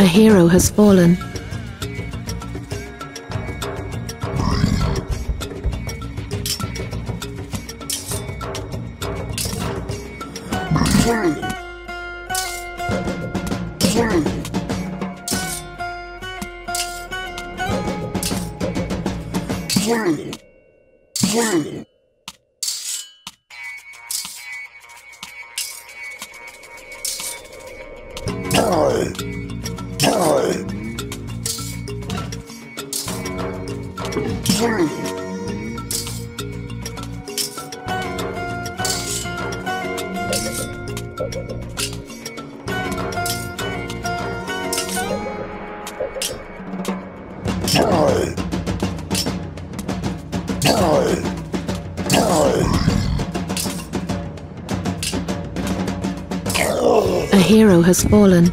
A hero has fallen. A hero has fallen.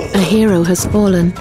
A hero has fallen.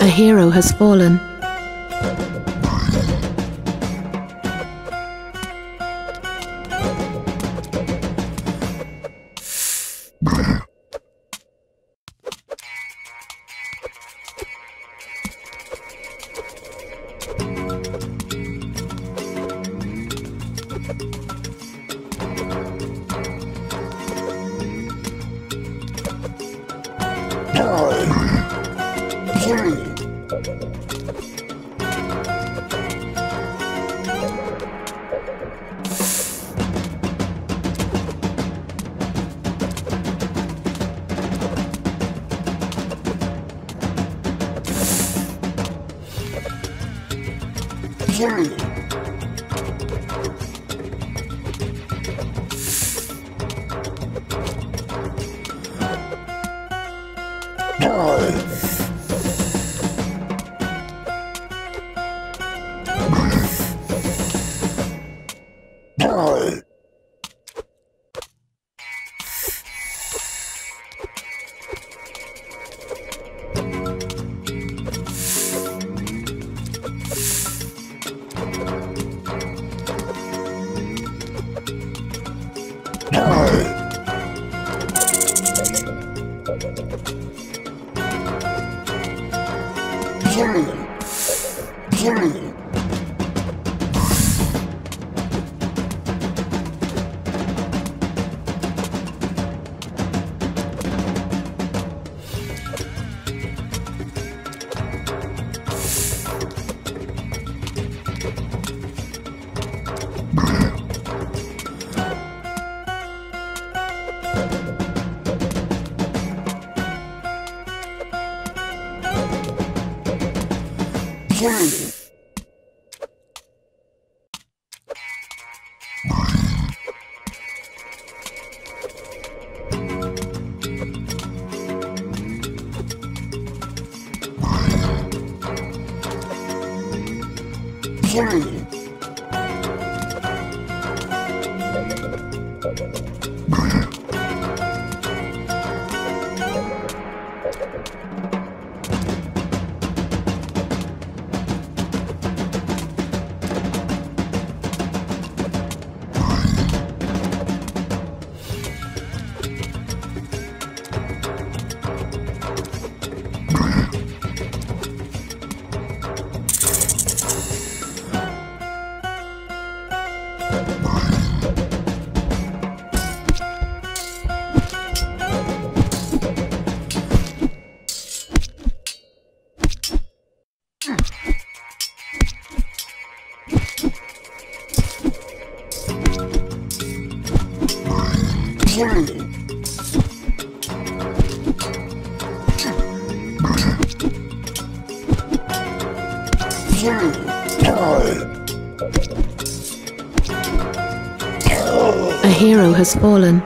The hero has fallen. Brilliant. A hero has fallen. A hero has fallen.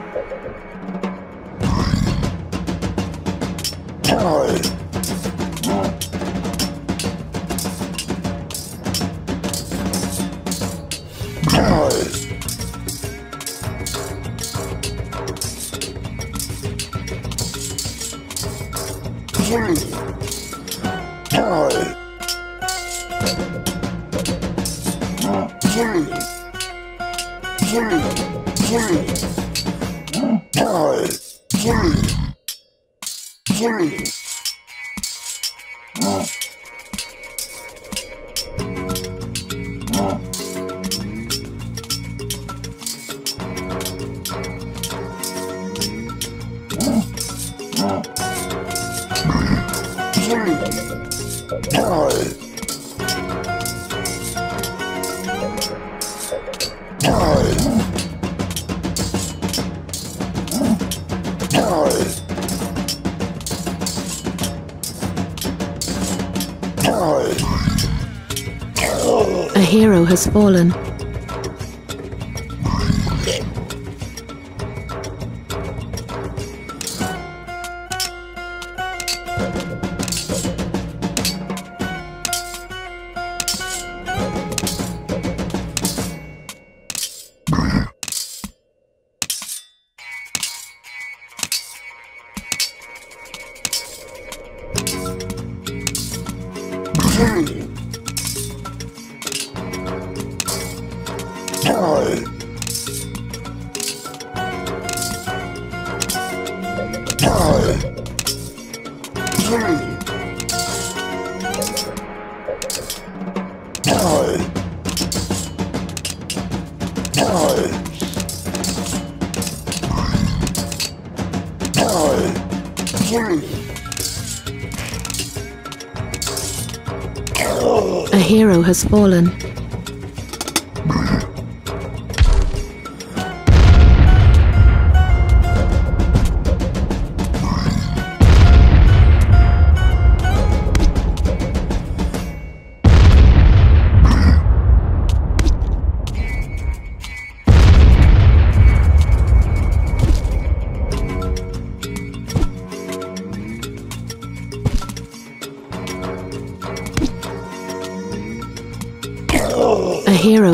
Has fallen.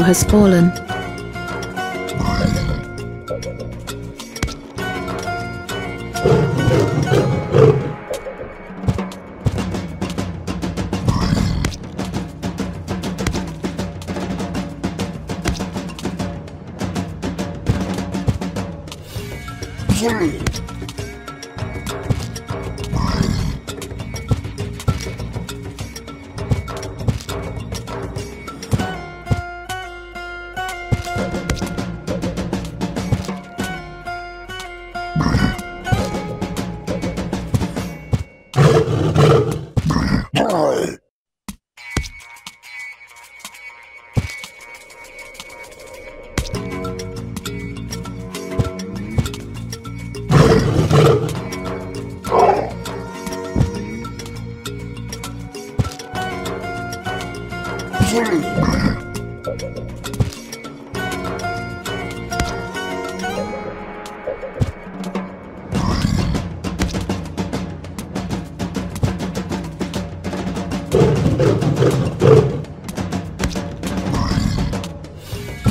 Has fallen.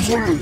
One.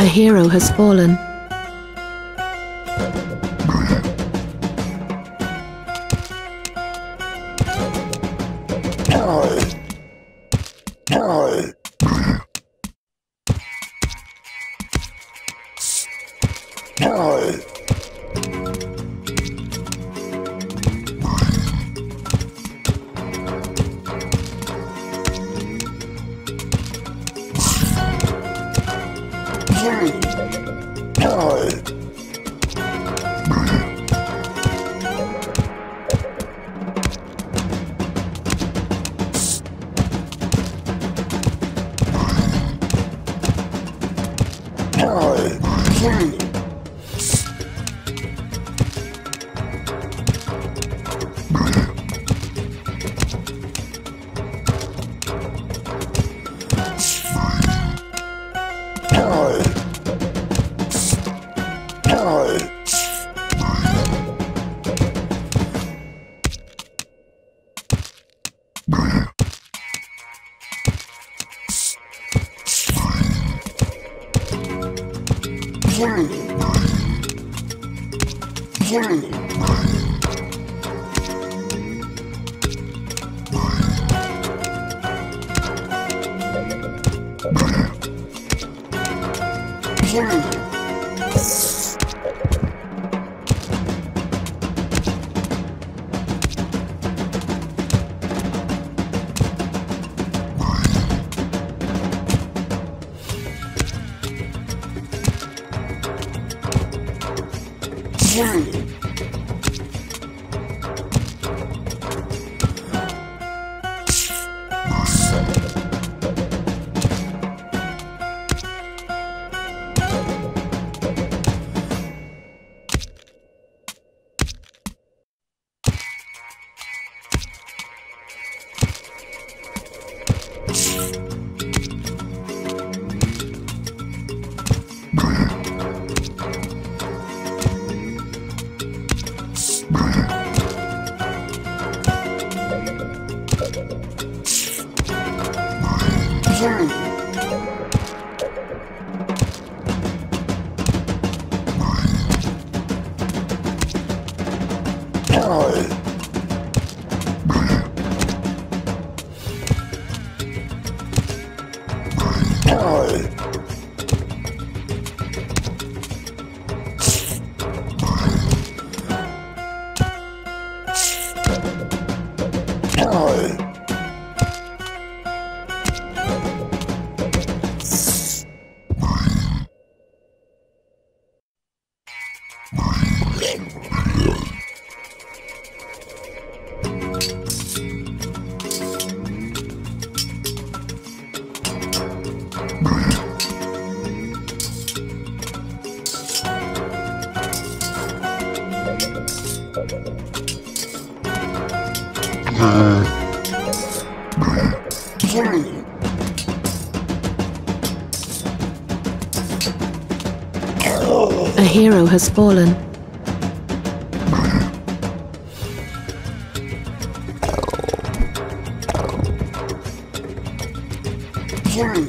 A hero has fallen. A hero has fallen. Flying.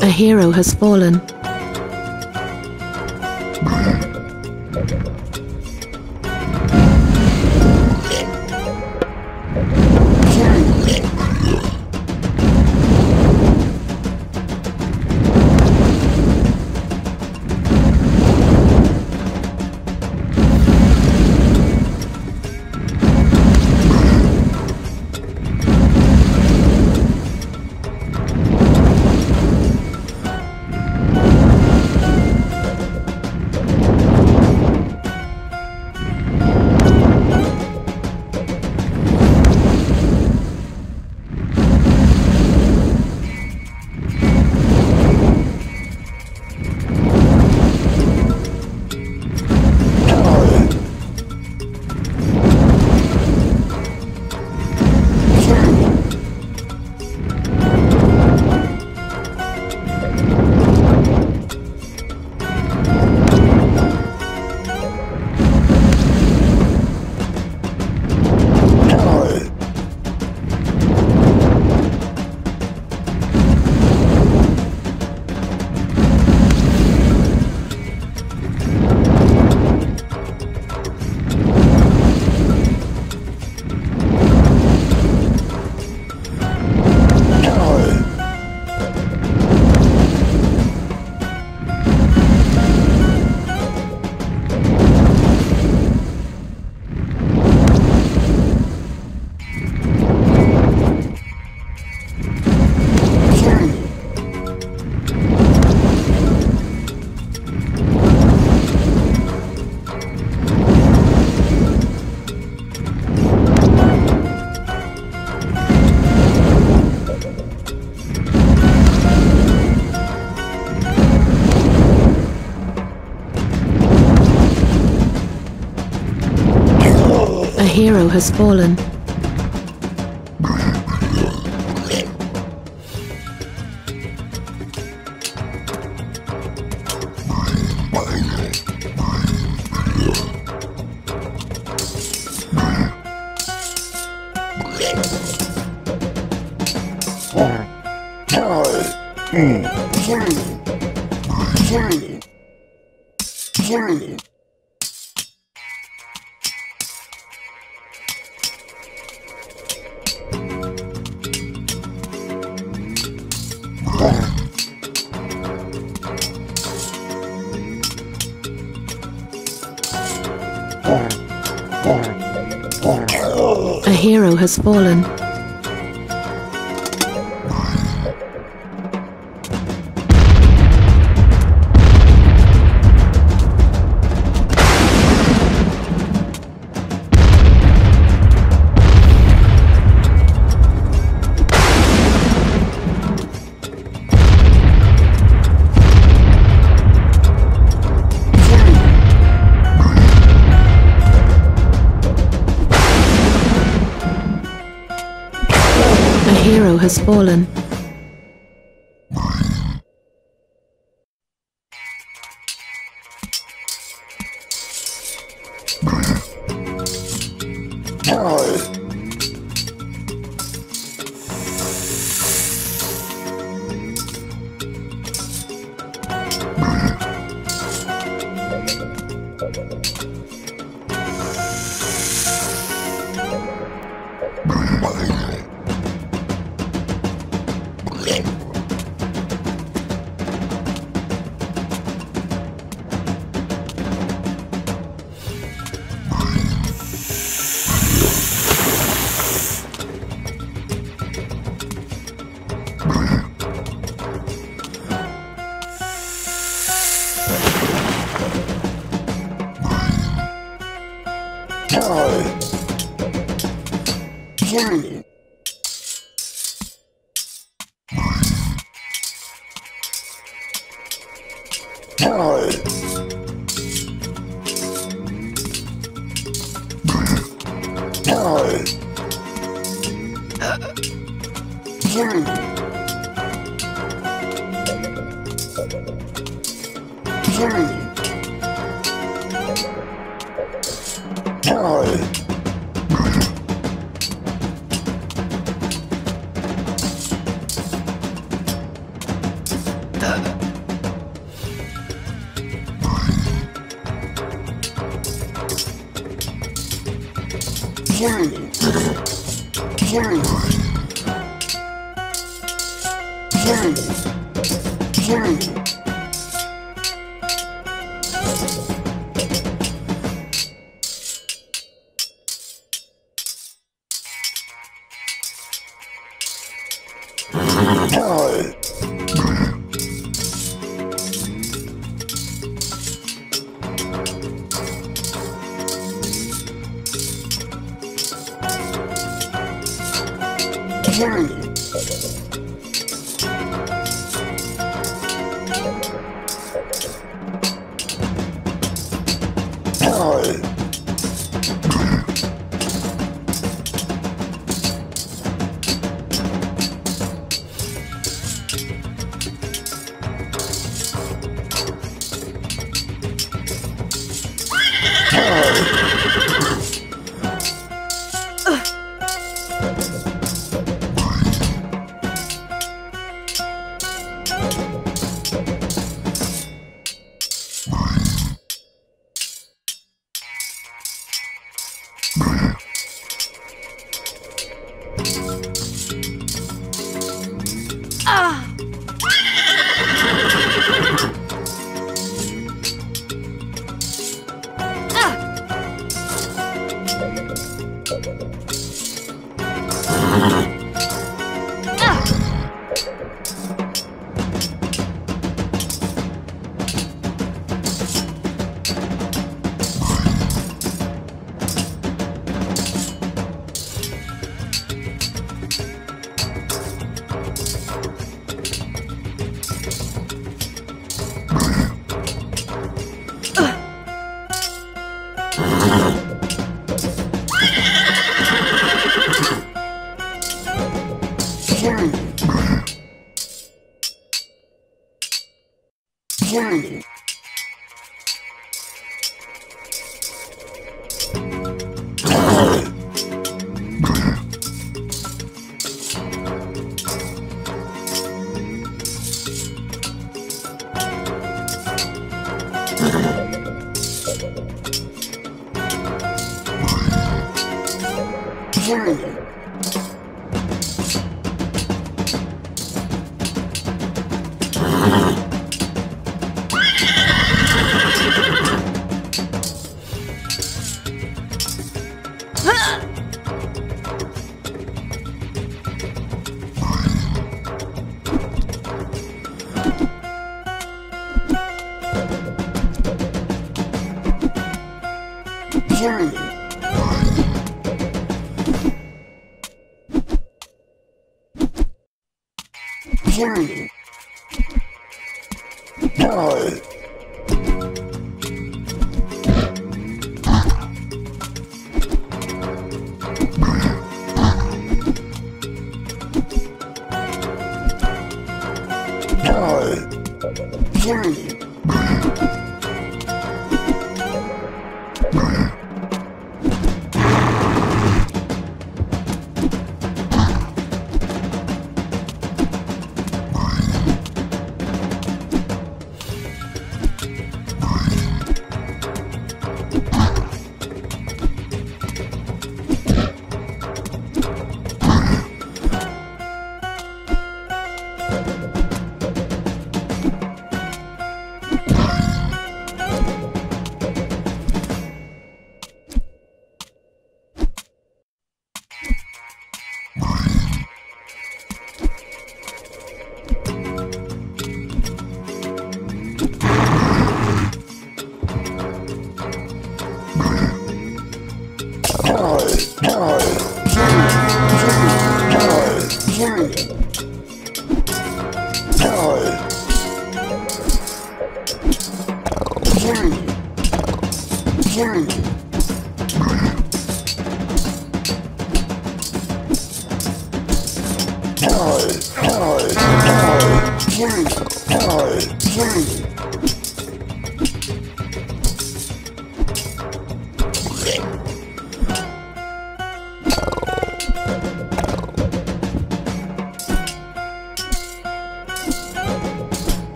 A hero has fallen. The hero has fallen. hero has fallen. Has fallen. Sorry. Three, die.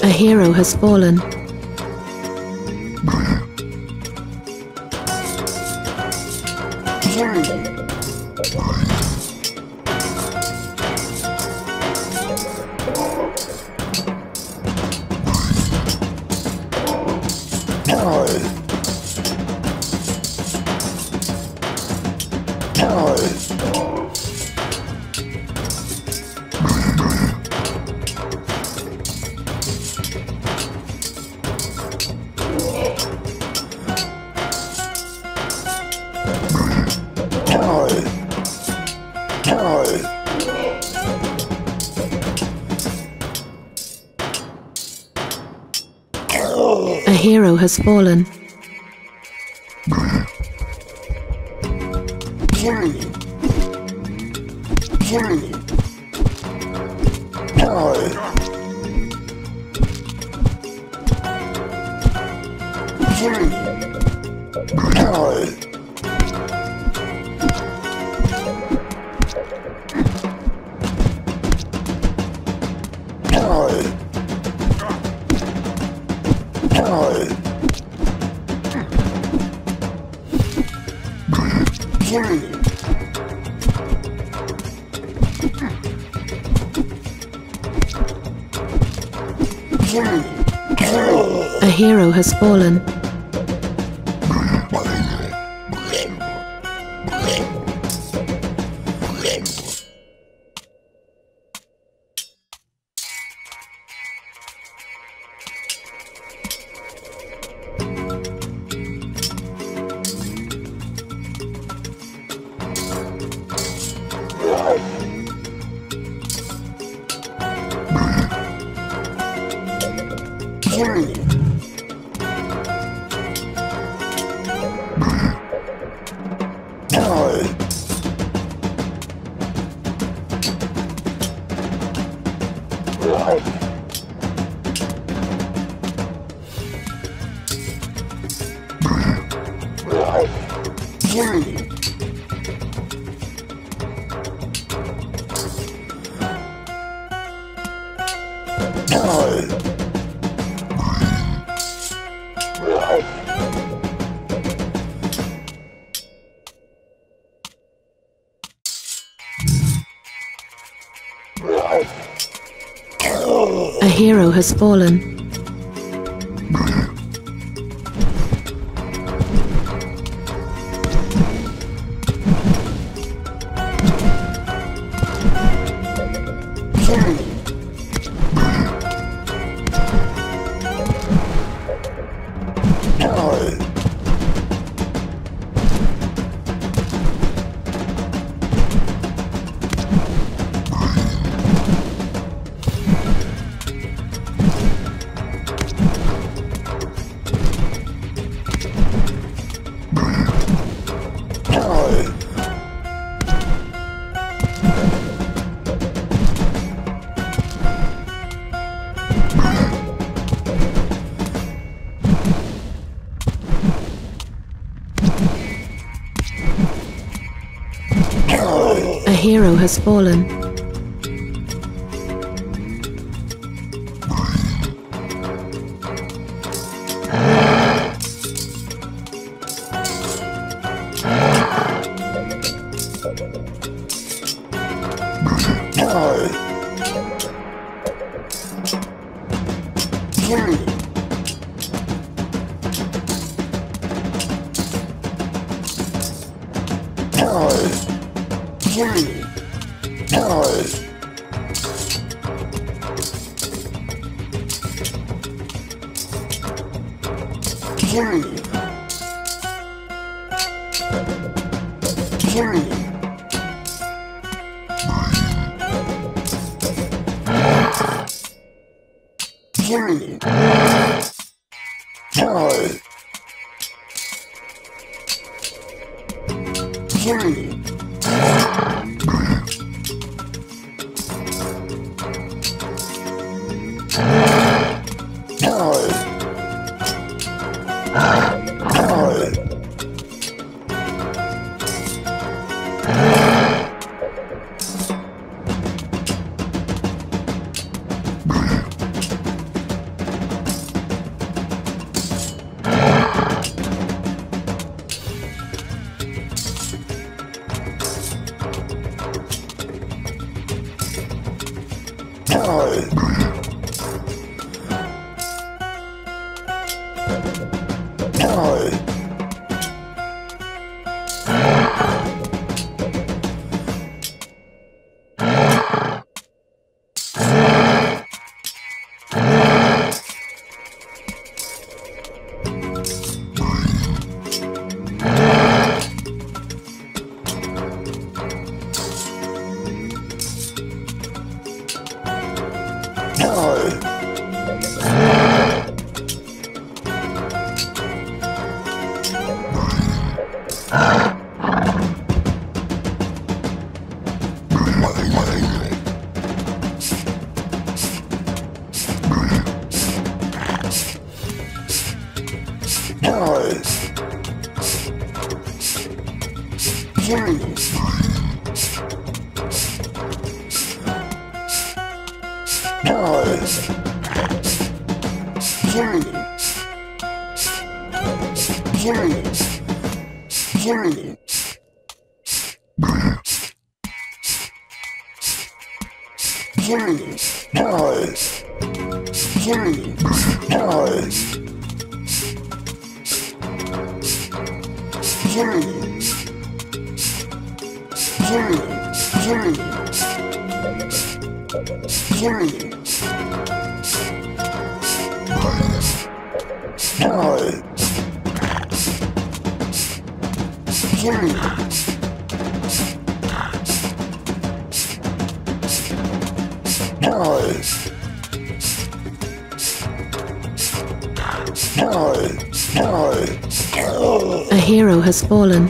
The hero has fallen. Has fallen. free. A hero has fallen. A hero has fallen. The hero has fallen. A hero has fallen.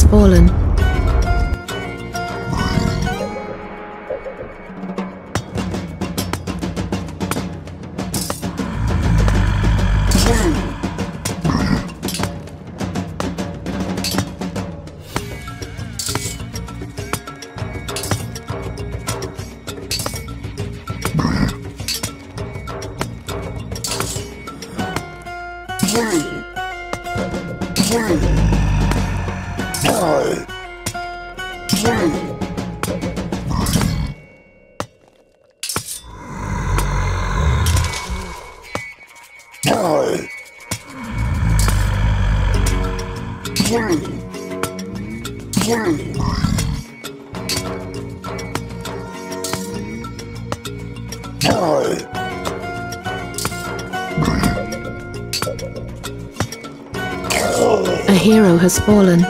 Fallen. A hero has fallen.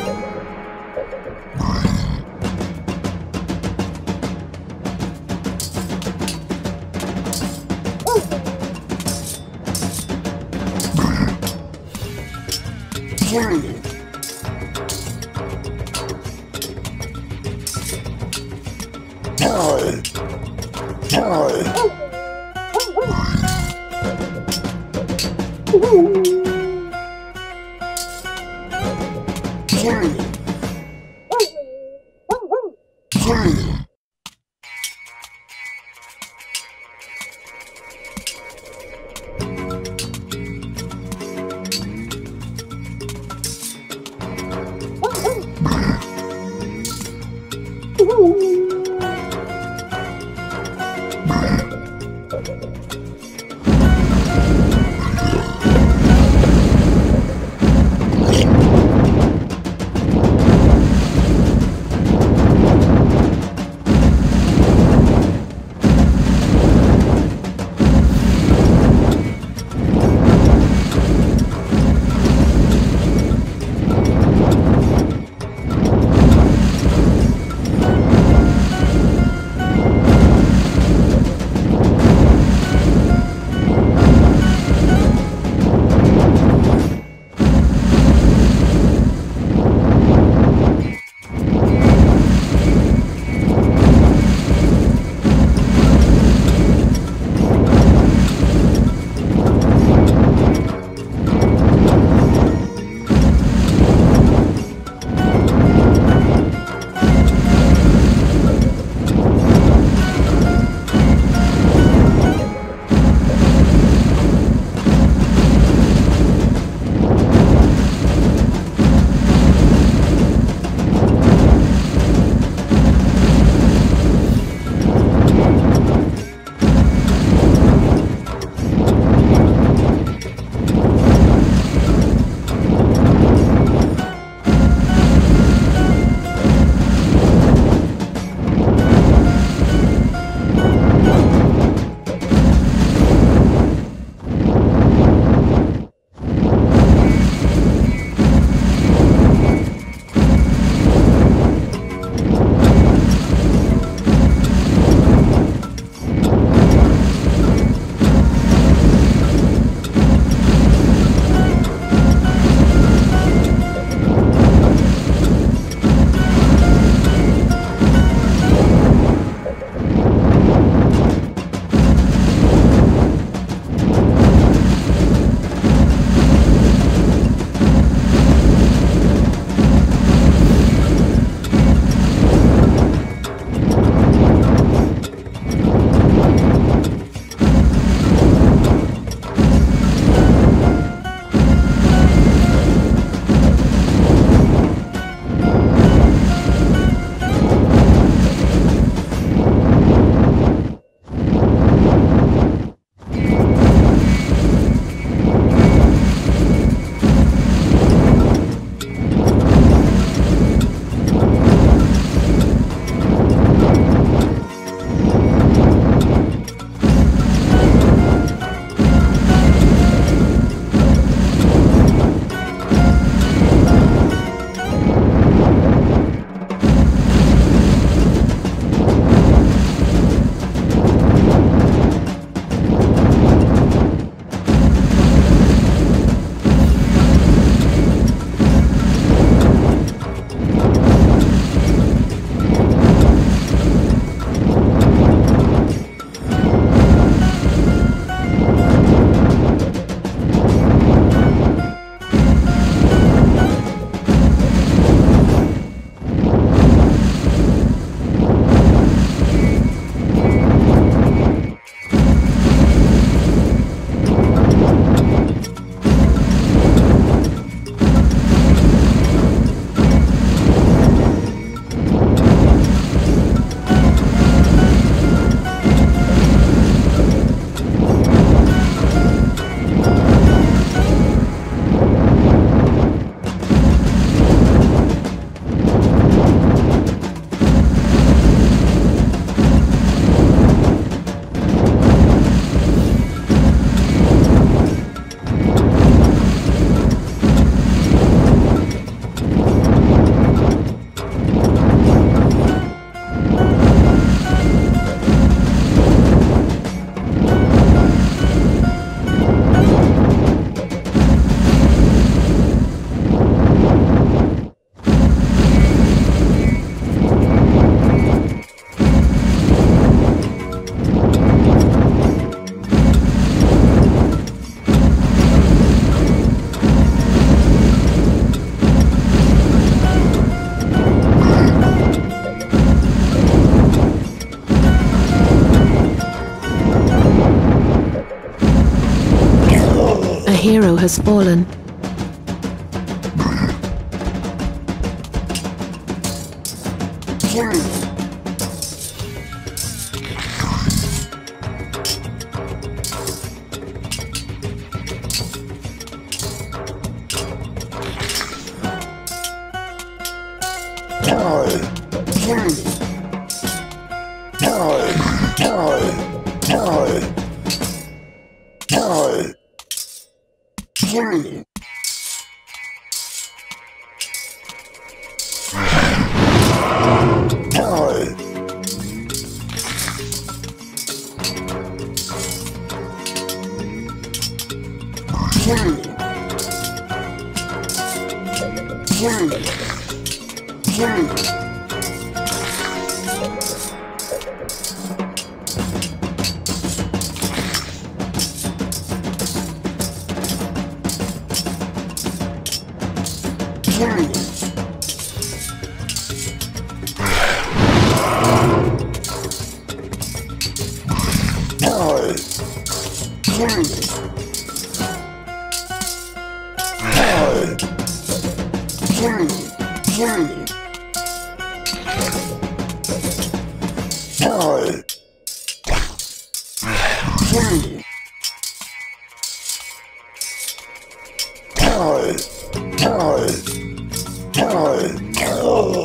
hero has fallen.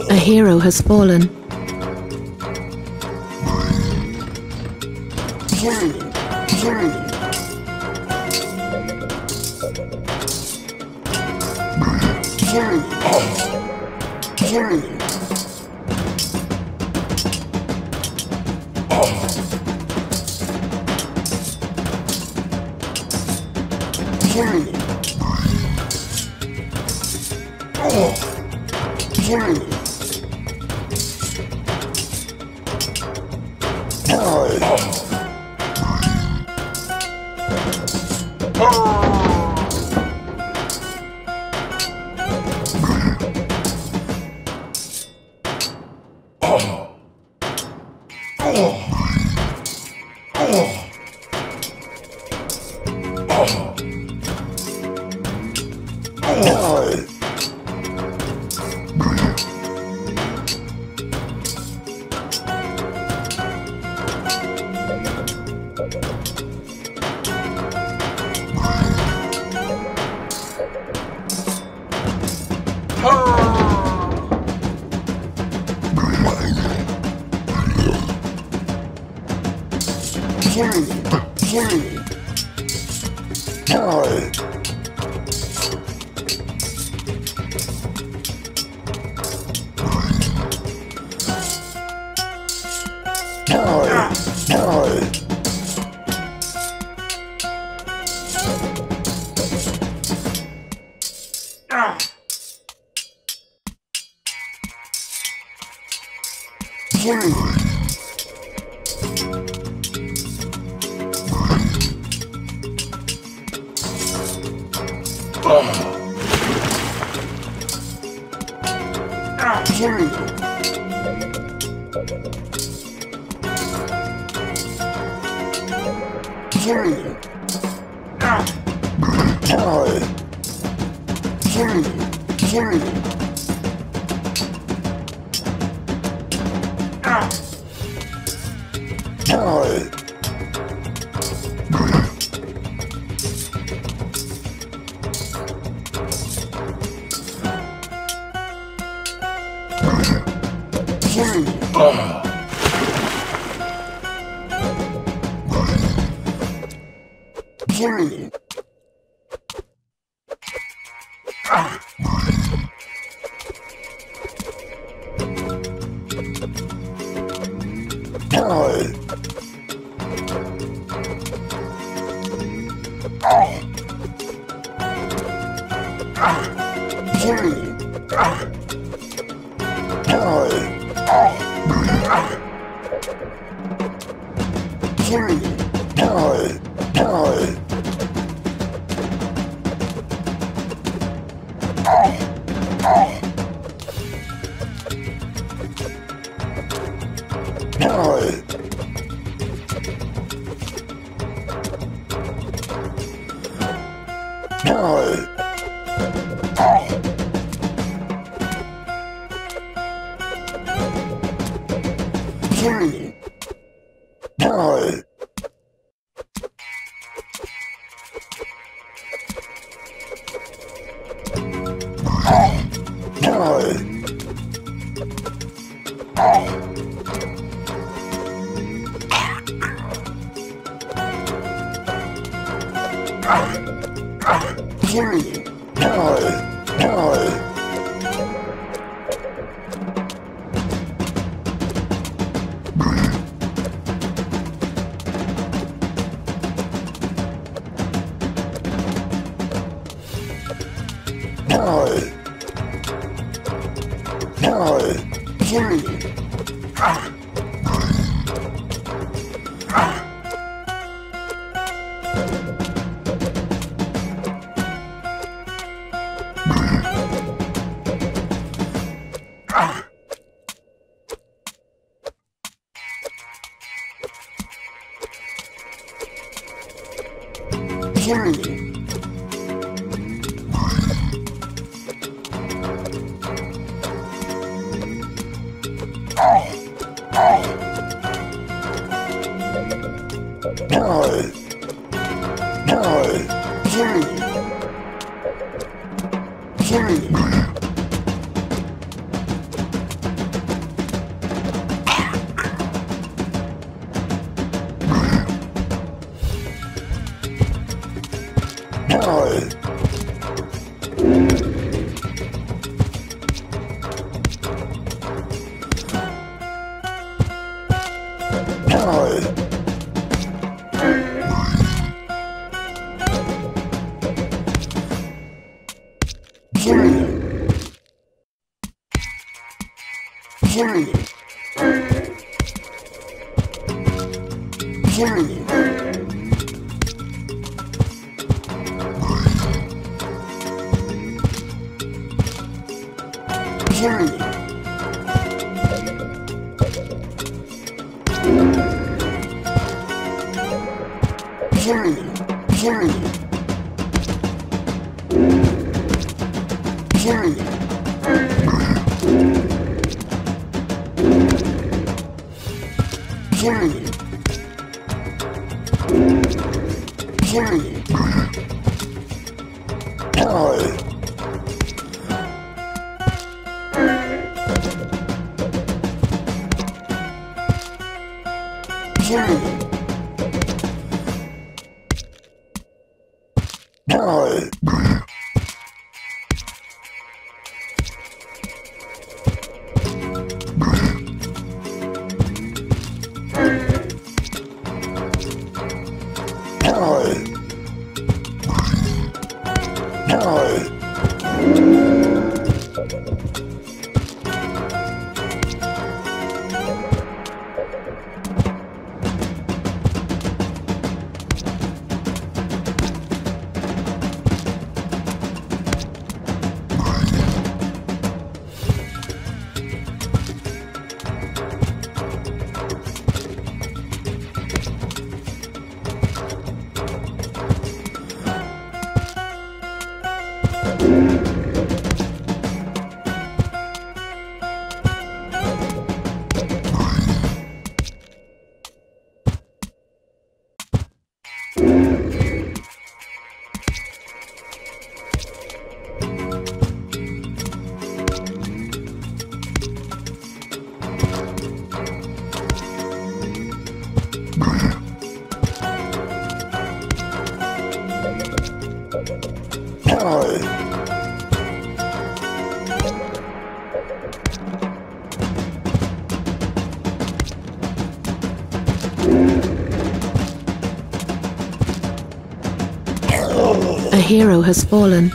A hero has fallen. free. Bye. The hero has fallen.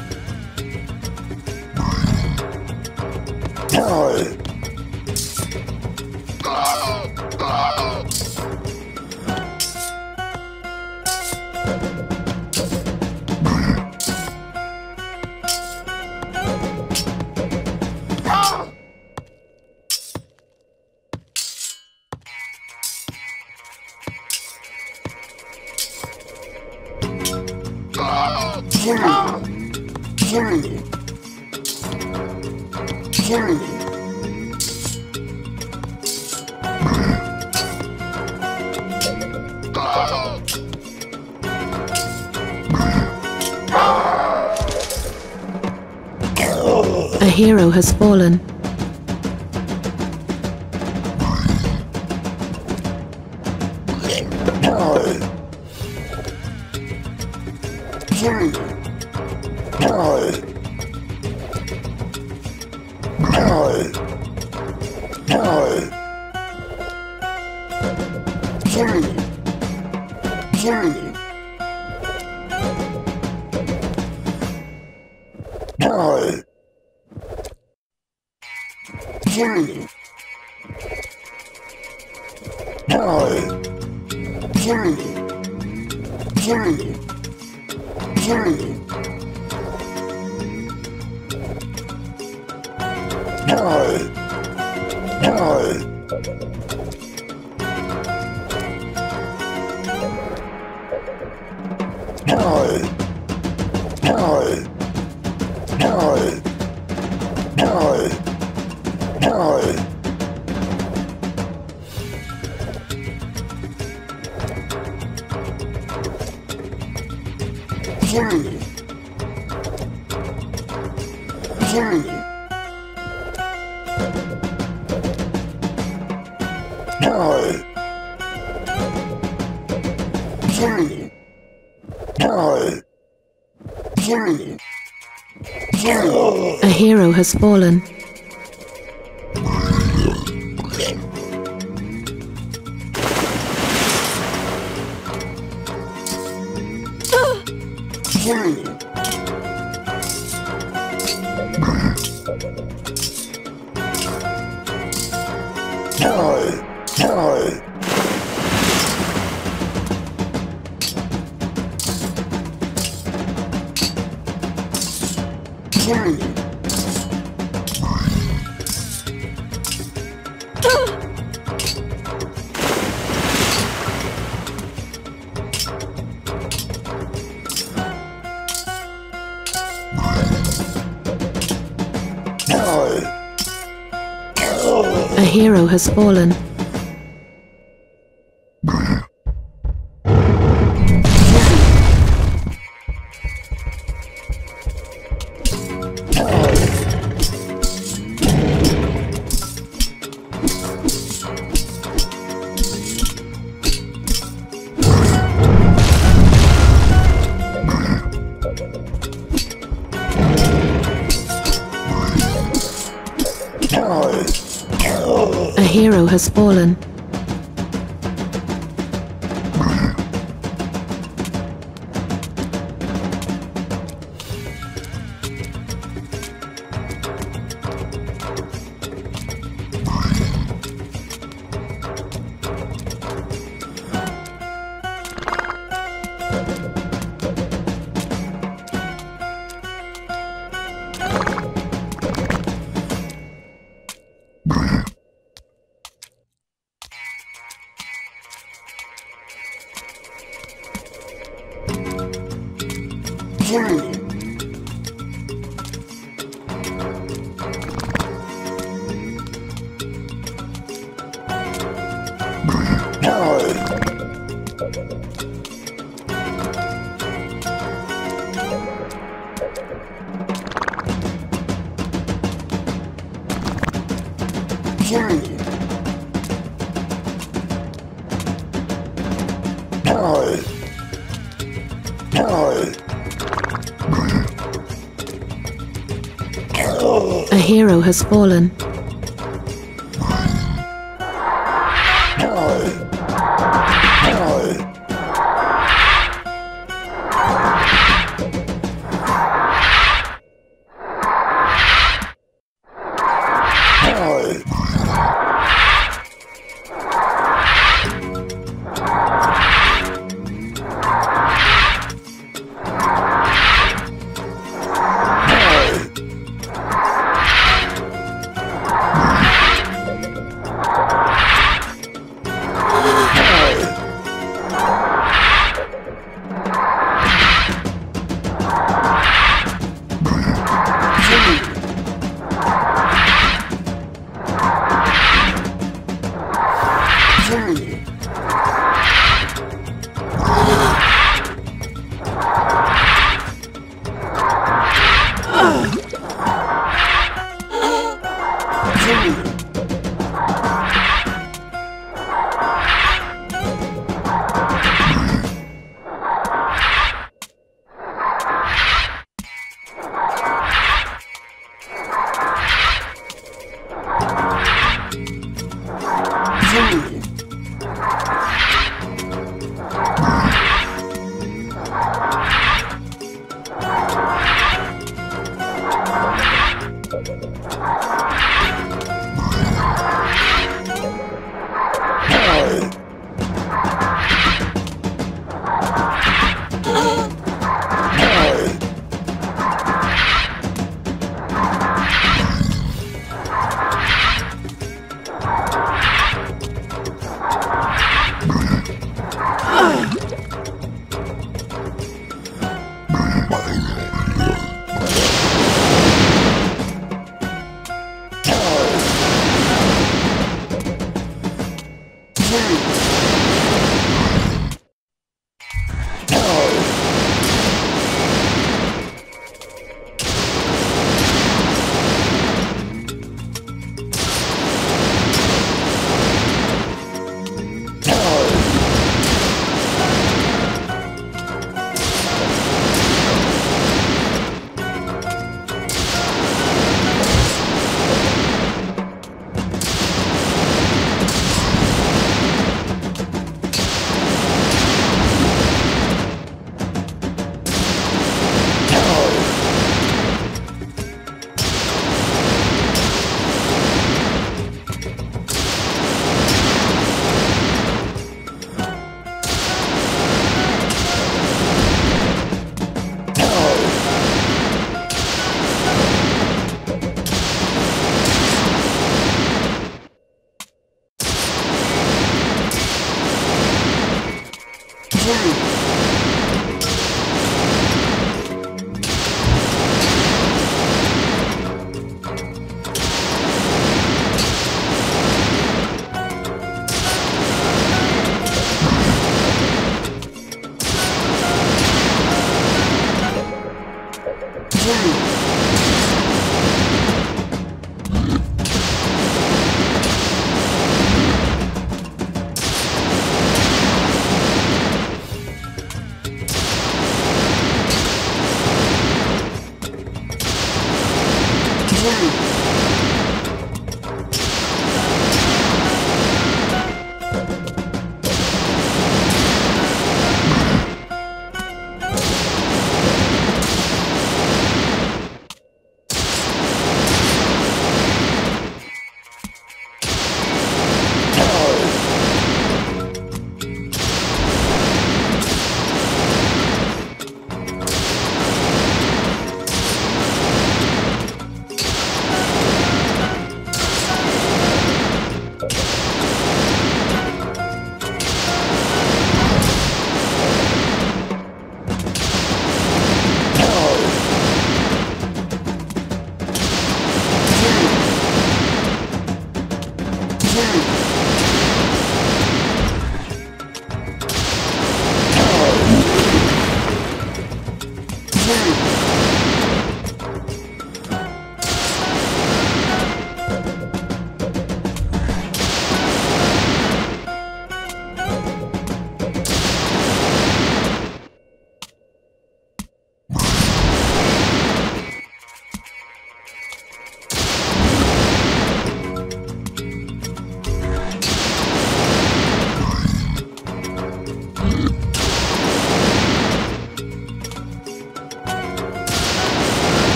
hero has fallen. A hero has fallen. Has fallen. Has fallen. The hero has fallen.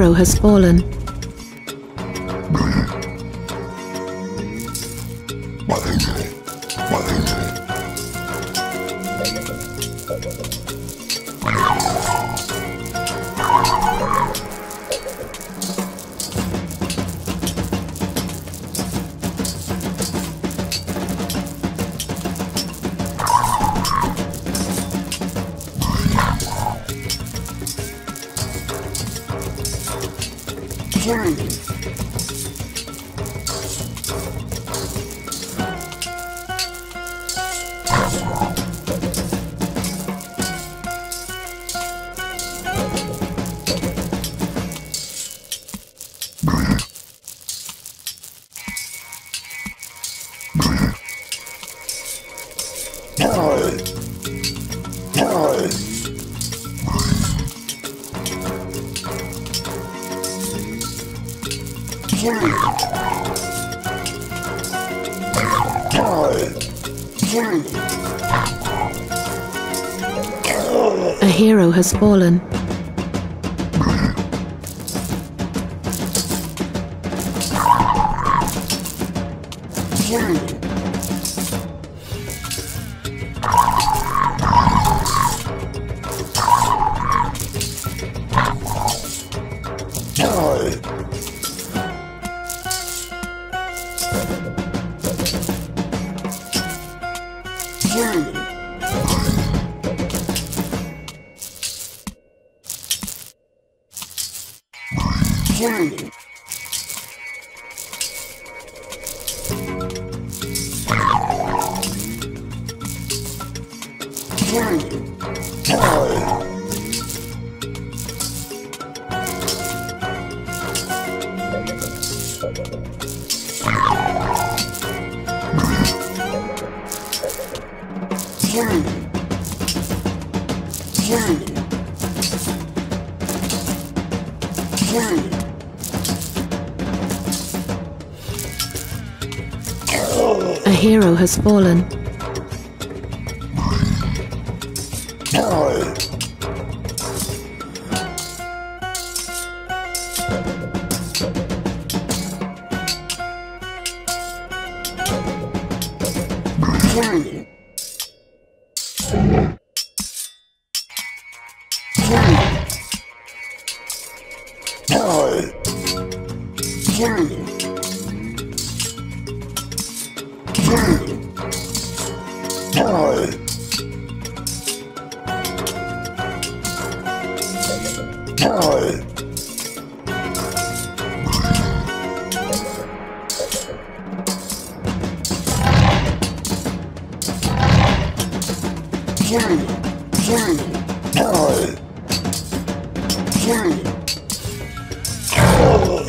hero has fallen. A hero has fallen. A hero has fallen.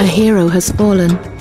A hero has fallen.